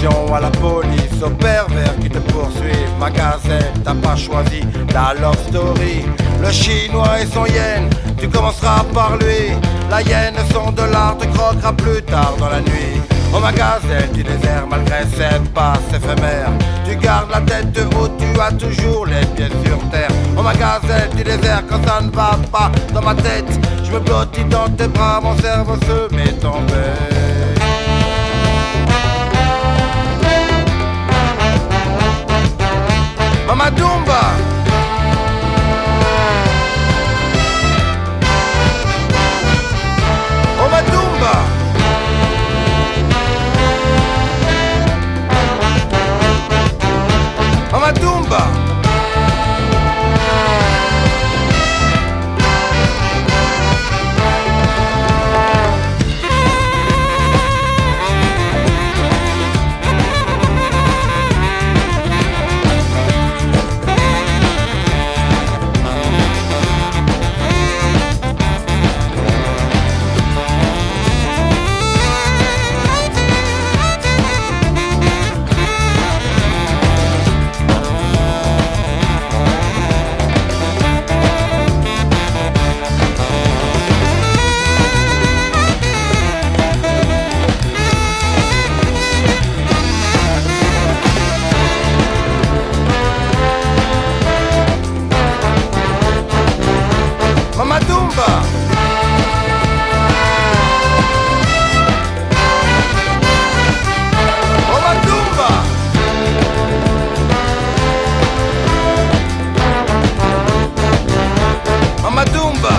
attention à la police, aux pervers qui te poursuivent. Ma gazette, t'as pas choisi la love story. Le chinois et son yen, tu commenceras par lui. La hyène, son dollar, te croquera plus tard dans la nuit. Au magasin du désert, malgré ses passes éphémères, tu gardes la tête de haut, tu as toujours les pieds sur terre. Au magasin du désert, quand ça ne va pas dans ma tête, je me blottis dans tes bras, mon cerveau se met en veille. Mama Dumba, oh ma Dumba. Mama Dumba, Mama Dumba, oh ma Dumba, Mama Dumba,